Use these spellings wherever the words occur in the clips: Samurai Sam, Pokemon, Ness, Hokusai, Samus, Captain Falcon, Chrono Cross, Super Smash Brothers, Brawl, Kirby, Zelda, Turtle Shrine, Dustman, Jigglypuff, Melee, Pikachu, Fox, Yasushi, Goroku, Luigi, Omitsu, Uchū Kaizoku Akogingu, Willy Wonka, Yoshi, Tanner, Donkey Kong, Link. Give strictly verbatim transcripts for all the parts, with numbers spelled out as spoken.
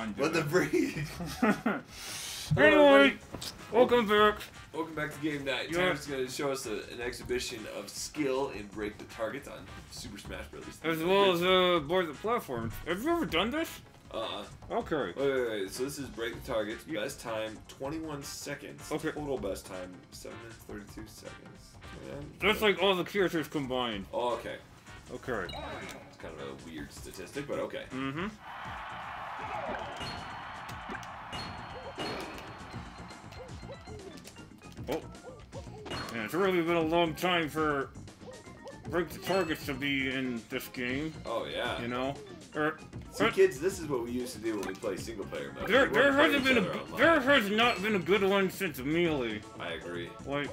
on doing. What the freak? Anyway, welcome back. Welcome back to game night. Tom's going to show us a, an exhibition of skill in break the targets on Super Smash Brothers. As well as uh, board the platforms. Have you ever done this? Uh-uh. Okay. Wait, wait, wait. So this is break the targets. Yeah. Best time, twenty-one seconds. Okay. Total best time, seven minutes, thirty-two seconds. And that's like all the characters combined. Oh, okay. Okay. It's kind of a weird statistic, but okay. Mm-hmm. Oh. And it's really been a long time for break the targets to be in this game. Oh, yeah. You know? Or, See, or, kids, this is what we used to do when we play single player mode. There, there hasn't been a, there has not been a good one since Melee. I agree. Like,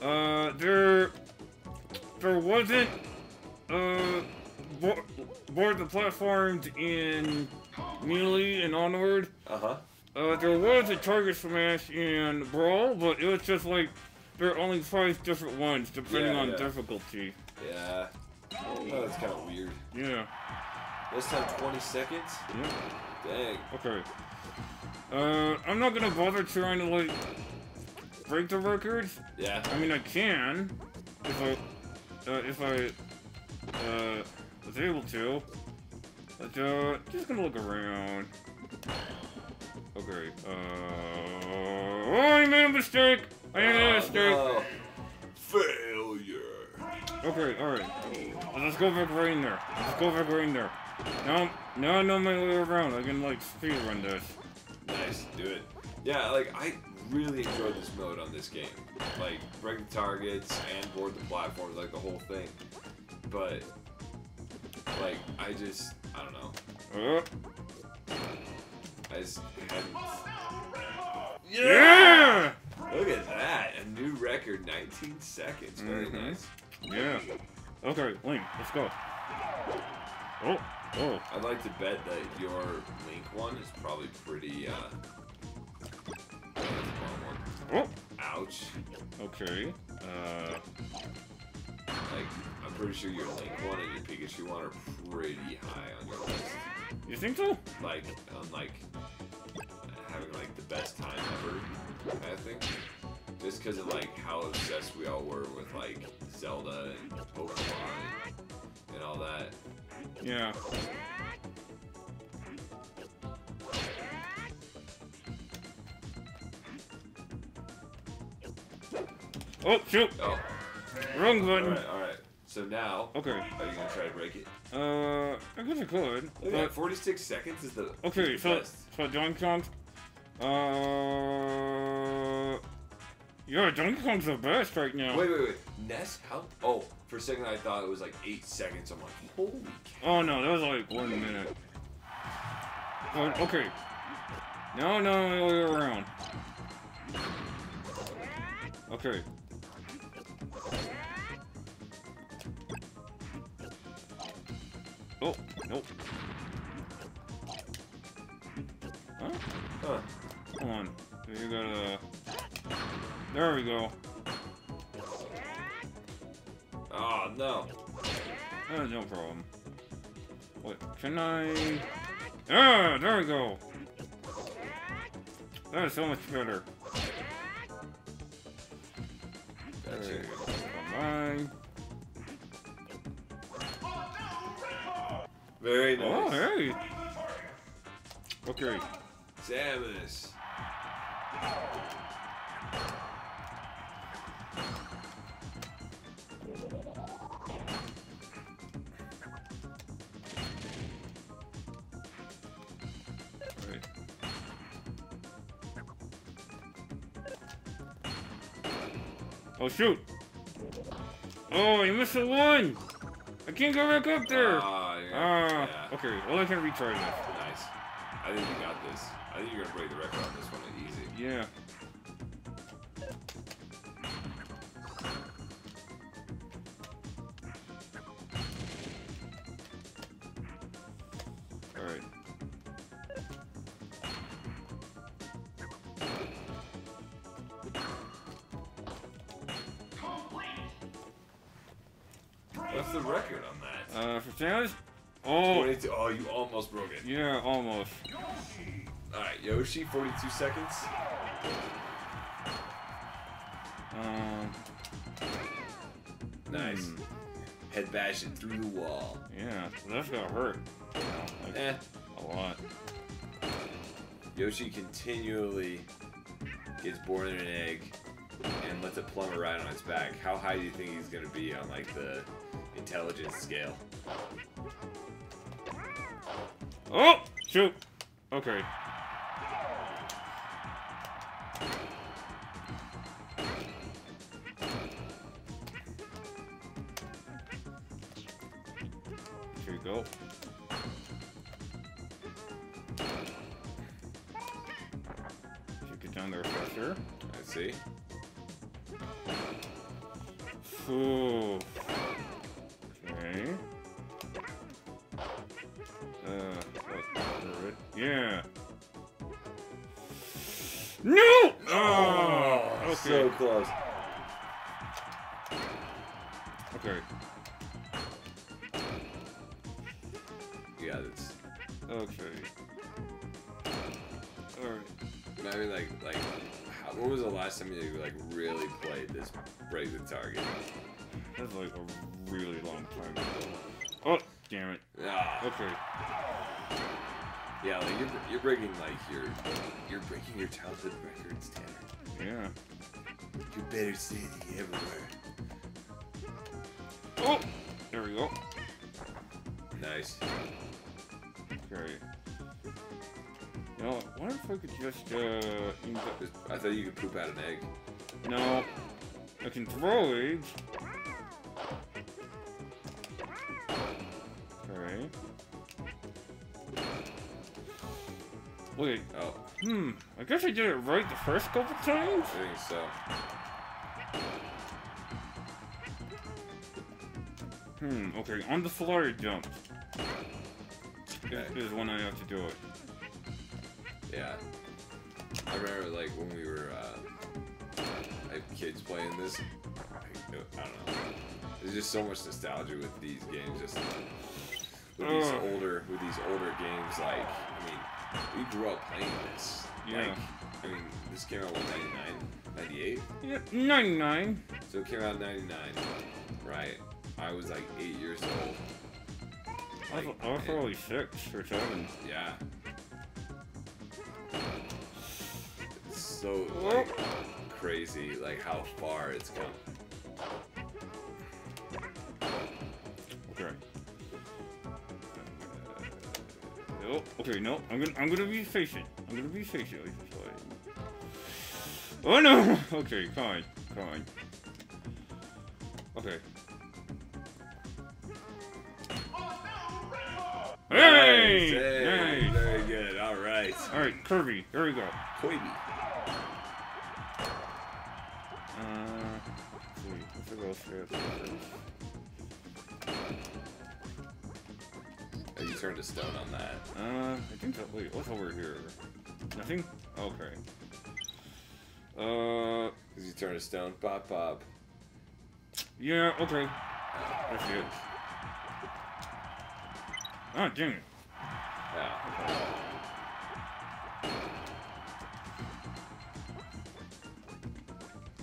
uh, there, there wasn't, uh, bo board the platforms in Melee and onward. Uh huh. Uh, there was a target smash in Brawl, but it was just like there are only five different ones depending yeah, on yeah. difficulty. Yeah. Oh, that's kind of weird. Yeah. This time twenty seconds? Yeah. Dang. Okay. Uh, I'm not gonna bother trying to, like, break the records. Yeah. I mean, I can. If I, uh, if I, uh, was able to. But, uh, just gonna look around. Okay. Uh, oh, I made a mistake! I made a mistake! No. Failure! Okay, alright. Let's go back right in there. Let's go back right in there. Now, now I know my way around. I can, like, speedrun this. Nice, do it. Yeah, like, I really enjoyed this mode on this game. Like, break the targets and board the platforms, like, the whole thing. But, like, I just, I don't know. Uh. I just hadn't... Yeah! yeah! Look at that. A new record, nineteen seconds. Very mm-hmm. nice. Yeah. Okay, Link, let's go. Oh. Oh. I'd like to bet that your Link one is probably pretty, uh... Oh. Ouch. Okay. Uh... Like, I'm pretty sure your Link one and your Pikachu one are pretty high on your list. You think so? Like, on, um, like, having, like, the best time ever, I think. Just because of, like, how obsessed we all were with, like, Zelda and Pokemon and, and all that. Yeah. Oh, shoot! Oh. Wrong button. Alright, alright. So now, okay. Are you going to try to break it? Uh, I guess I could. Oh, yeah, forty-six seconds is the Okay, is the so, best. so Donkey Kong... Uh... Yeah, Donkey Kong's the best right now. Wait, wait, wait. Ness? How? Oh, for a second I thought it was like eight seconds. I'm like, holy cow. Oh no, that was like one minute. But, okay. No, no, no, way around. Okay. Oh, nope. Huh? Huh. Come on. You gotta... There we go. Oh, no. Oh, no problem. What? Can I... Ah, there we go. That is so much better. That's it. Come on. Very nice. Oh, hey. Okay. Samus. Right. Oh, shoot. Oh, you missed the one. I can't go back up there. Uh, Ah, uh, yeah. Okay, well I can retry this. Nice. I think you got this. I think you're gonna break the record on this one easy. Yeah. Alright. What's the record on that? Uh, for Samus? Oh. oh, you almost broke it. Yeah, almost. Alright, Yoshi, forty-two seconds. Um, nice. Hmm. Head bash it through the wall. Yeah, that's gonna hurt. You know, like, eh. A lot. Yoshi continually gets born in an egg and lets it plummet right on its back. How high do you think he's gonna be on like the intelligence scale? Oh! Shoot! Okay. Here you go. Should get down there for sure. I see. Ooh. Okay. Uh. Yeah. No! Oh, oh okay. So close. Okay. Yeah, that's okay. All right. I mean, like, like, how, when was the last time you like really played this break the target? That's like a really long time ago. Oh, damn it. Ah. Okay. Yeah, like you're, you're breaking like your you're breaking your childhood records, Tanner. Yeah. You better see the everywhere. Oh, there we go. Nice. Okay. You know, what if I could just uh? I thought you could poop out an egg. No, I can throw eggs. Okay. Wait, oh. Hmm, I guess I did it right the first couple times? I think so. Hmm, okay, on the floor jump. Okay. This is when I have to do it. Yeah. I remember, like, when we were, uh, like, kids playing this. I don't know. There's just so much nostalgia with these games, just, like, with these uh. older, with these older games, like, I mean, we grew up playing this. Yeah. Like, I mean, this came out in ninety-nine, ninety-eight? Yeah, ninety-nine. So it came out in ninety-nine, right? I was like eight years old. Like, I was probably six or seven. Yeah. It's so like, crazy, like how far it's come. Okay. Oh, okay, no, I'm gonna I'm gonna be patient. I'm gonna be patient with this way. Oh no! Okay, fine, fine. Okay. Hey! Nice, hey nice. Very good, alright. Alright, Kirby, here we go. Kirby. Uh let's go straight first. You turned to stone on that. Uh, I think that. Wait, what's over here? Nothing? Okay. Uh. Because you turned to stone. Pop, pop. Yeah, okay. Oh, that's good. Oh, dang it. Yeah.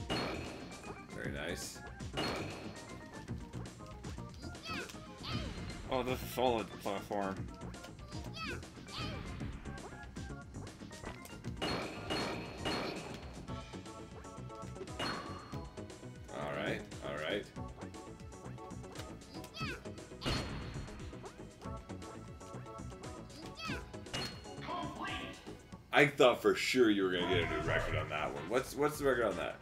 Okay. Very nice. Oh, this is solid platform. Alright, alright. I thought for sure you were gonna get a new record on that one. What's what's the record on that?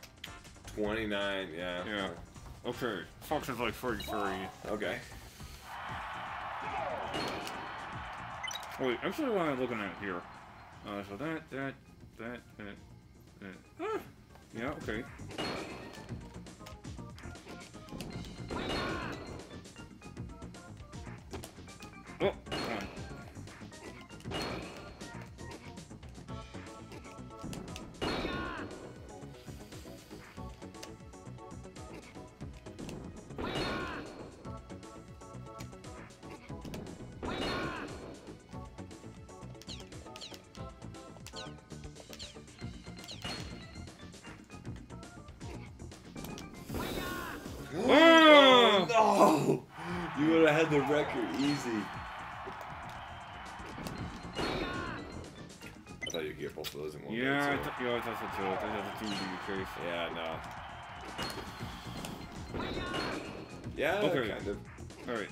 twenty-nine, yeah. Yeah. Okay. Fox is like forty-three. Okay. Wait, actually, what am I looking at here? Uh, so that, that, that, that, that. Ah! Yeah, okay. Oh, come on. Oh, no! You would have had the record easy. I thought you'd get both of those in one. Yeah, minute, so. I, th yeah I thought so too. I thought the two would be crazy. Yeah, no. Yeah, okay. Kind of. All right.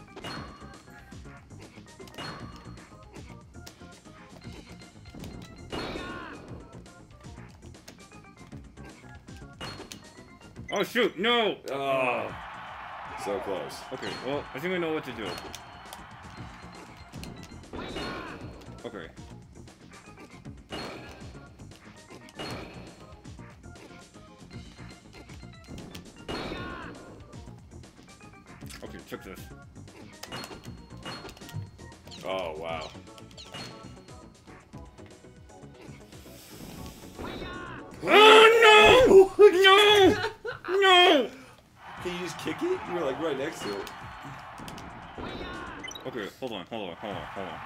Oh shoot! No! Oh, so close. Okay, well, I think I know what to do. Okay. Okay, check this. Oh wow. Oh no! No! No! Can you just kick it? You were like right next to it. Okay, hold on, hold on, hold on, hold on.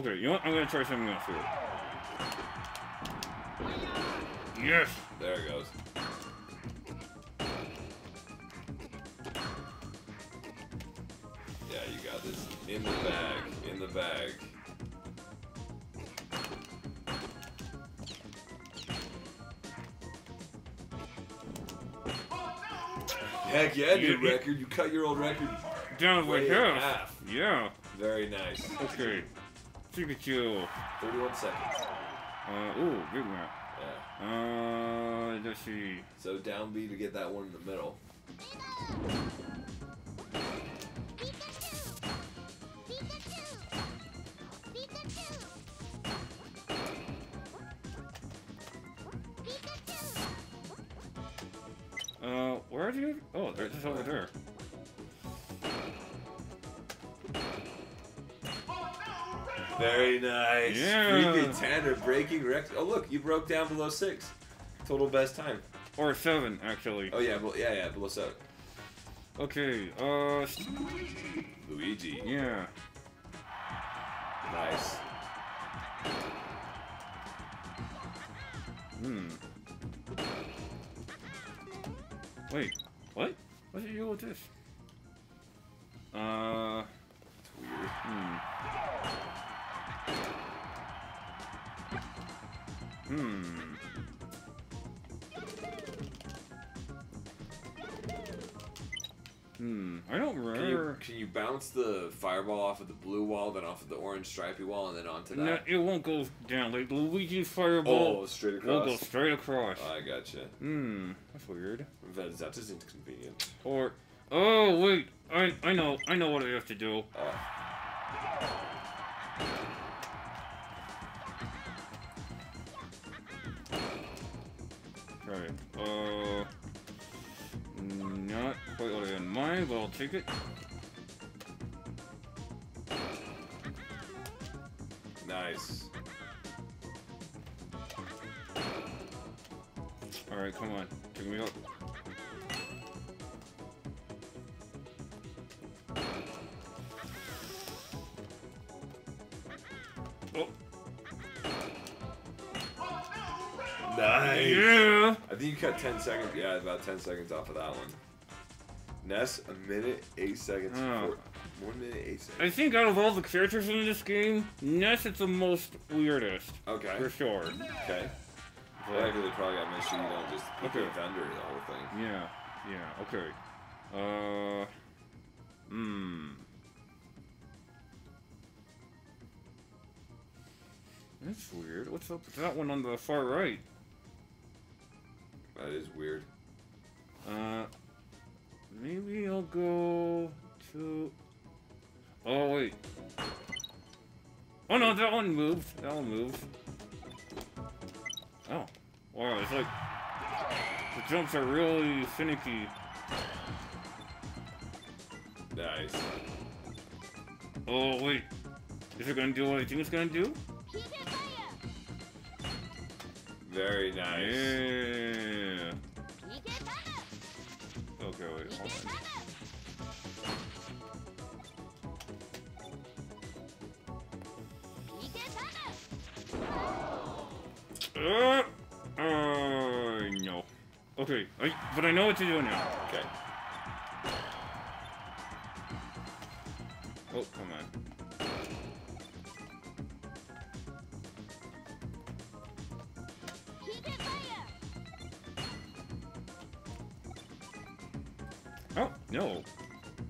Okay, you know what? I'm gonna try something else here. Yes! There it goes. Yeah, you got this. In the bag, in the bag. Heck yeah, new you, record. You cut your old record. Down with half. Yeah. Very nice. Okay. Pikachu. thirty-one seconds. Uh, ooh, big map. Yeah. Uh, let's see. So down B to get that one in the middle. Uh, where are you? Oh, they're just over there. Very nice. Yeah. Freaking Tanner breaking records. Oh, look, you broke down below six. Total best time. Or seven, actually. Oh, yeah, yeah, yeah, below seven. Okay, uh... Luigi. Yeah. Nice. Hmm. Wait, what? What did you do with this? Uh, it's weird. Hmm. Hmm. Hmm. I don't remember. Can you, can you bounce the fireball off of the blue wall, then off of the orange stripy wall, and then onto that? No, it won't go down. Like Luigi's fireball. Oh, straight across. It'll go straight across. Oh, I gotcha. Hmm. That's weird. That, that is inconvenient. Or, oh wait, I I know I know what I have to do. Uh. Right. Uh. Not quite what I had in mind, but I'll take it. Nice. Alright, come on. Take me up. Oh. Nice! Yeah! I think you cut ten seconds. Yeah, about ten seconds off of that one. Ness, a minute, eight seconds. Oh. Four, one minute, eight seconds. I think out of all the characters in this game, Ness is the most weirdest. Okay. For sure. Okay. Well, I really probably got to make sure you don't just pick okay. Thunder the whole thing. Yeah. Yeah. Okay. Uh. Hmm. That's weird. What's up with that one on the far right? That is weird. Uh, maybe I'll go to... Oh, wait. Oh, no, that one moved. That one moved. Oh. Wow, it's like... The jumps are really finicky. Nice. Oh, wait. Is it gonna do what I think it's gonna do? Very nice. Yeah. Okay, wait, hold on. Uh, uh, no. Okay, I, but I know what to do now. Okay. Oh, come on. Oh, no.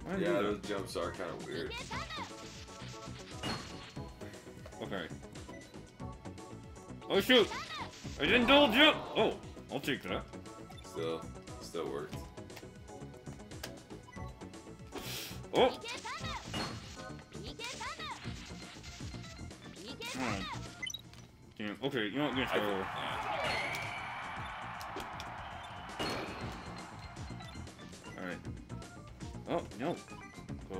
Why yeah, those that? jumps are kind of weird. Okay. Oh, shoot! I didn't double jump! Oh, I'll take that. Still, still worked. Oh! Right. Damn, okay, you know what? I'm gonna try over. Alright. Oh, no. Go.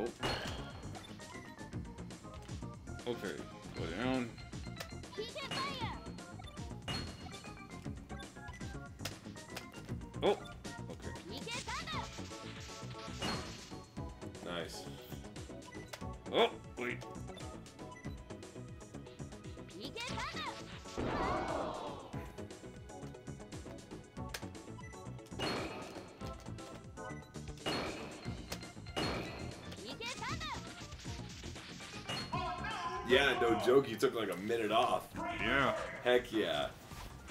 Okay, go down. Oh! Okay. Nice. Oh! Wait. Yeah, no joke, you took like a minute off. Yeah. Heck yeah.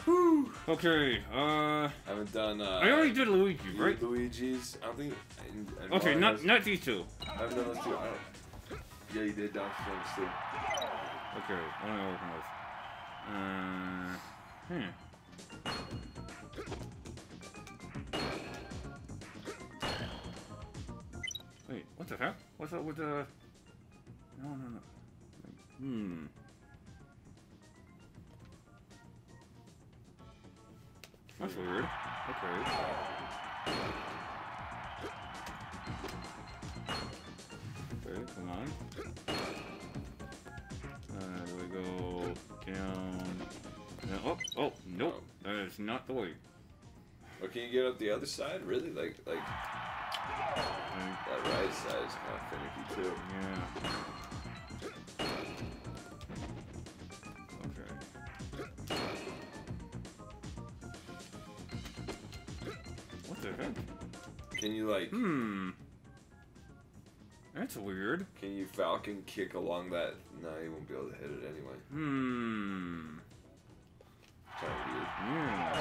Whew. Okay, uh... I haven't done, uh... I already did Luigi, right? Luigi's, I don't think... I, I okay, not those, not these two. I haven't done those two, I don't... Yeah, you did Donkey Kong too. Okay, I don't know what I'm going with. Uh... Hmm. Wait, what the heck? What's up with the... No, no, no. Hmm... That's weird. Okay. Okay, come on. Uh, we go down. No, oh, oh, nope. Oh. That is not the way. Well, can you get up the other side? Really? Like, like. That right side is kind of finicky too. Yeah. Can you like? Hmm. That's weird. Can you Falcon kick along that? No, you won't be able to hit it anyway. Hmm. Kind of weird.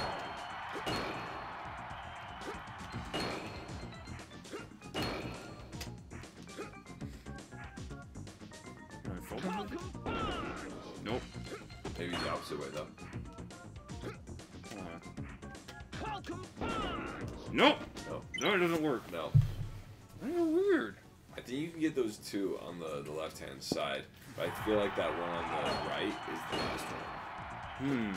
Yeah. Can I fall down? Nope. Maybe the opposite way though. Uh. Nope. No, it doesn't work. No. That's weird. I think you can get those two on the, the left-hand side, but I feel like that one on the right is the last one. Hmm.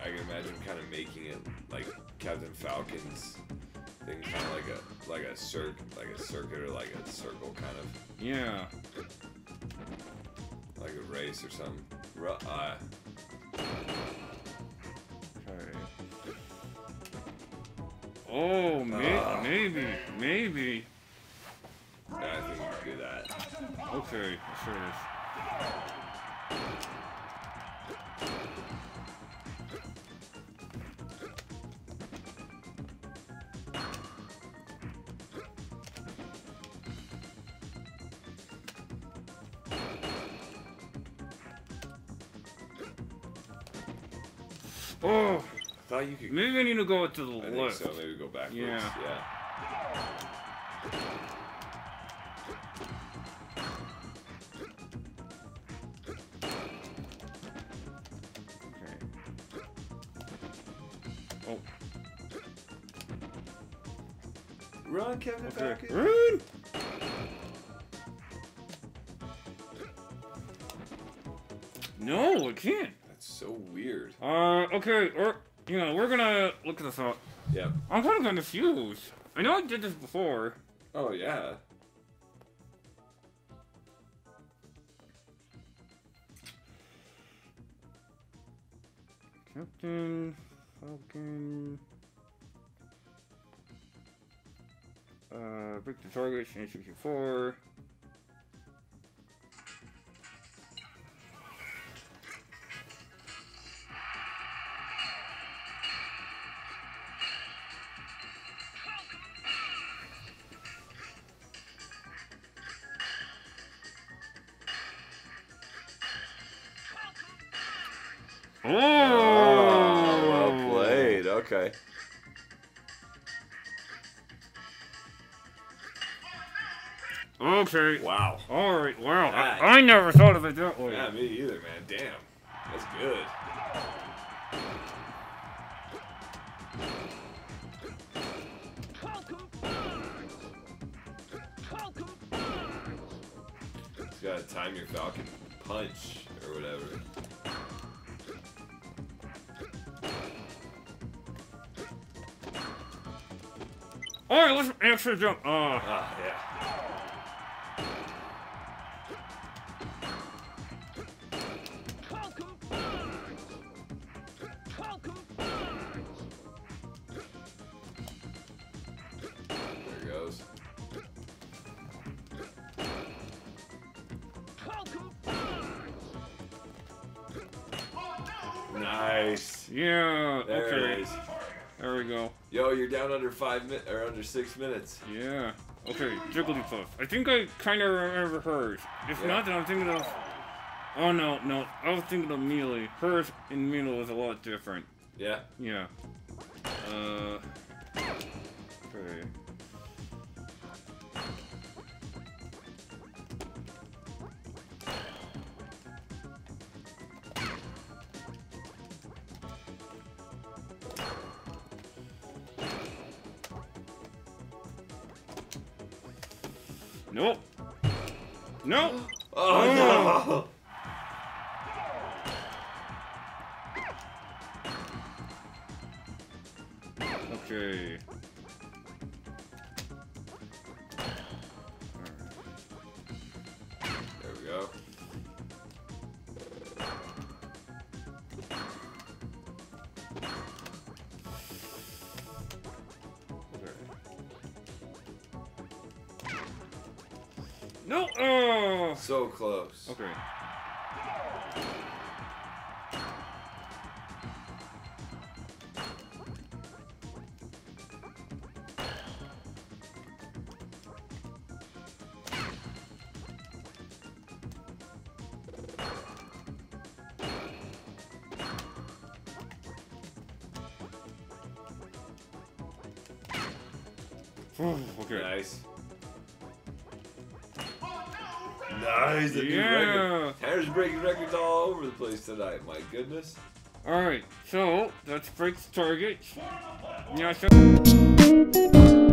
I can imagine kind of making it like Captain Falcon's thing, kind of like a like a circ, like a circuit or like a circle kind of. Yeah. Like a race or something. Ru uh. Oh, may uh, maybe, maybe. Yeah, I think we can do that. Okay, sure it is. Oh! You could, maybe I need to go to the I left. Think so maybe go backwards. Yeah. yeah. Okay. Oh. Run, Captain okay. Falcon. Run. No, I can't. That's so weird. Uh. Okay. Or. You know, we're gonna look at this up. Yeah. I'm kind of confused. I know I did this before. Oh, yeah. Captain Falcon. Uh, break the target, change to Q four. Mm. Oh, well played. Okay. Okay. Wow. All right. Wow. Nice. I, I never thought of it that way. Yeah, me either, man. Damn. That's good. You gotta time your Falcon punch or whatever. All right, let's extra jump. Oh, ah, yeah. Yeah. There okay. it is. There we go. Yo, you're down under five minutes or under six minutes. Yeah. Okay, Jigglypuff. I think I kind of remember hers. If yeah. not, then I'm thinking of. Oh no, no. I was thinking of Melee. Hers and Melee was a lot different. Yeah. Yeah. Uh. Okay. Nope. Nope. Oh, oh. no. Okay. There we go. No! Oh! So close. Okay. Okay. Nice. Nice, the yeah. new record. Tanner's breaking records all over the place tonight, my goodness. Alright, so, that's Frick's target. Yeah, so